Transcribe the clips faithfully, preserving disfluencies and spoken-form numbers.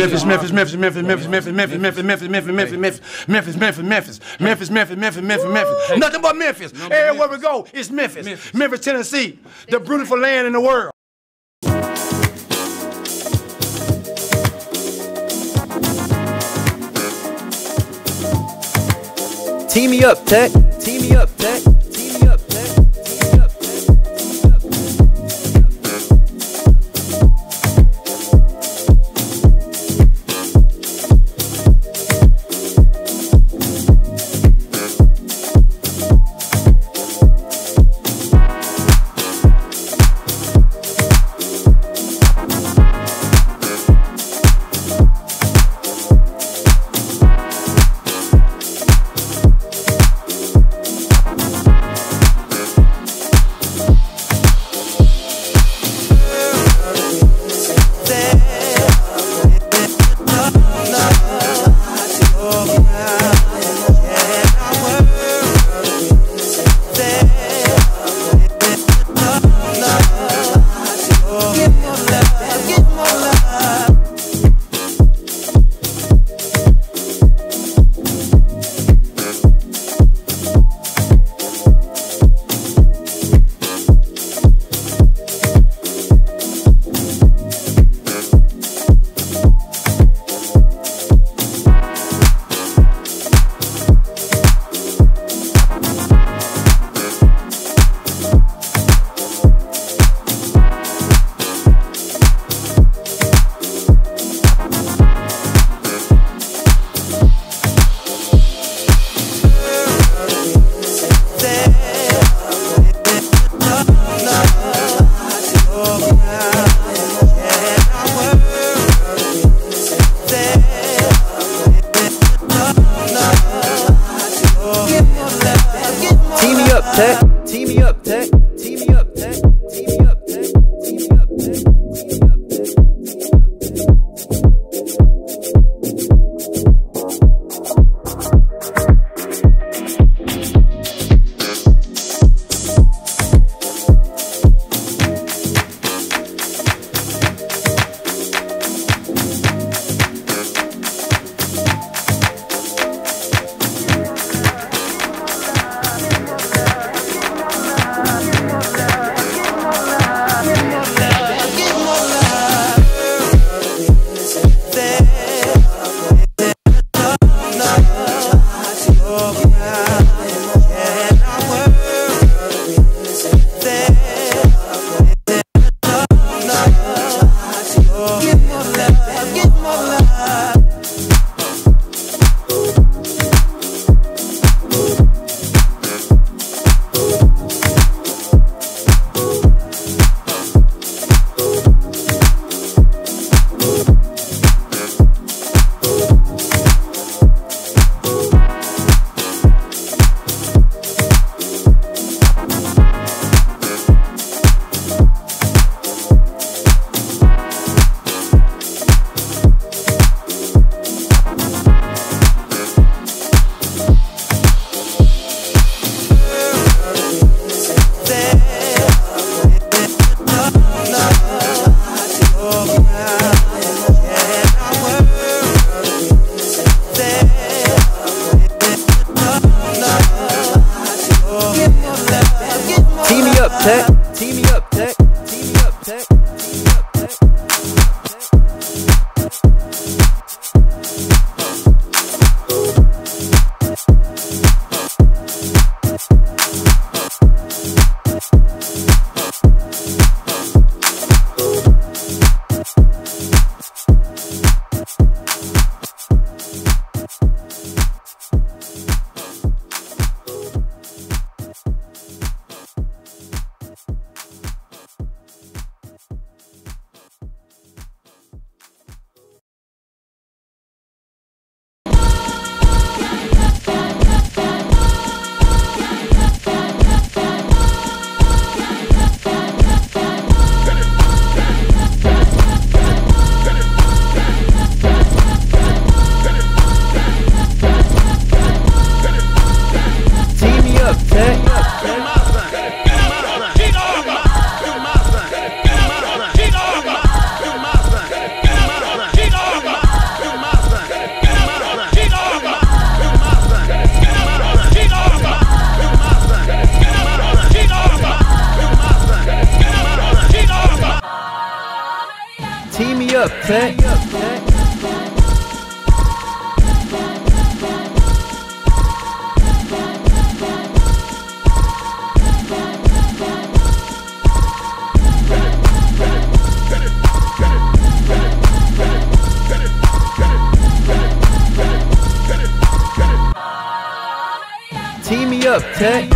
Memphis, Memphis, Memphis, Memphis, Memphis, Memphis, Memphis, Memphis, Memphis, Memphis, Memphis, Memphis, Memphis, Memphis, Memphis, Memphis, Memphis, Memphis, Memphis. Nothing but Memphis. Everywhere we go, it's Memphis. Memphis, Tennessee, the beautiful land in the world. Team me up, Tech. Team me up, Tech. Team me up, Tech. Team me up, Tech. Team me up, it. Team me up, Tech.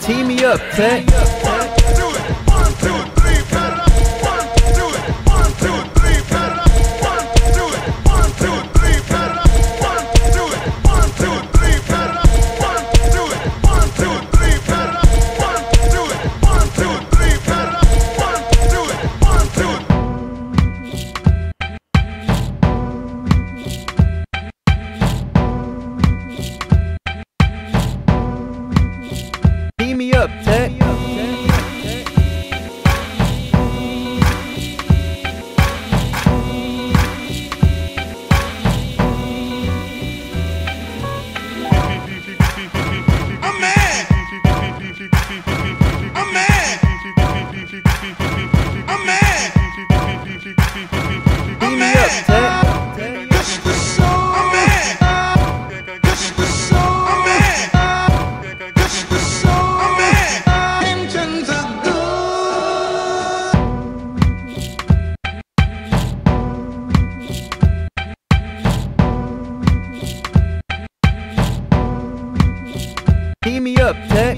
Team me up, Tech. Up, Tech. Team me up, Tech.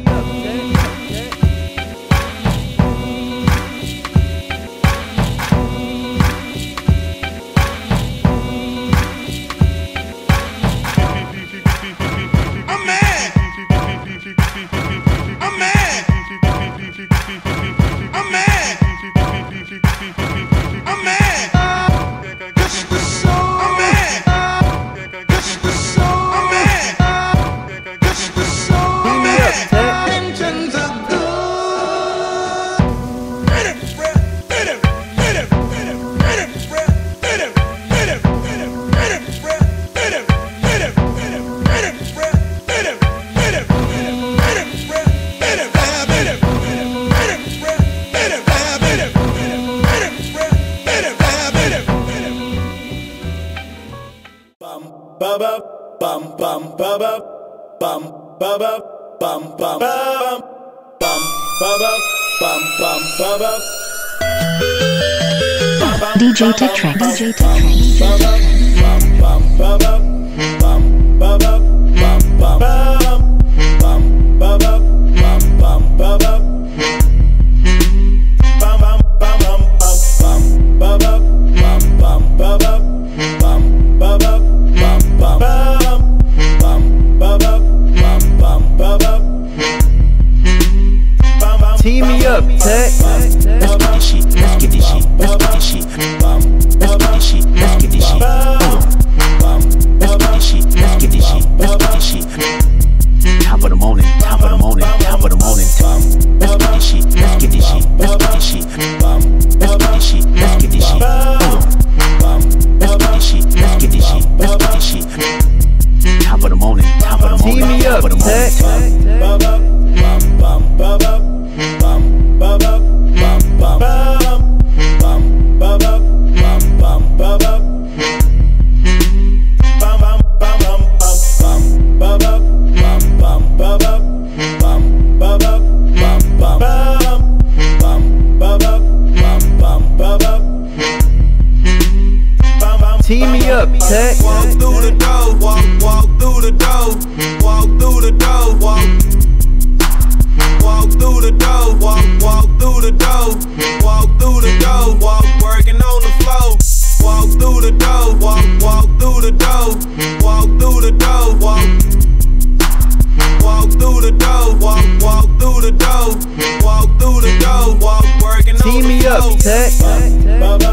Bum bum bum bum bum bum bum bum bum bum bum bum D J Tech Tracks. D J Tech Tracks. Up, Tech. Let's get this shit. Let's get this shit. Let's get this shit. Let's get this shit. Let's get this shit. Let's get this shit. Let's get this shit. Let's get this shit. Top of the morning. Top of the morning. Top of the morning. Let's get this shit. Let's get this shit. Let's get this shit. Let's get this shit. Let's get this shit. Let's get this shit. Let's get this shit. Let's get this shit. Top of the morning. Top of the morning. Team me up, Tech. Team me up, Tech. Walk through the door, walk, walk through the door, walk through the door, walk, walk through the door, walk, walk through the door, walk through the door, walk, working on the floor. Walk through the door, walk, walk through the door, walk through the door, walk, walk through the door, walk, walk through the door, walk through the door, walk, working on the floor. Team me up, Tech.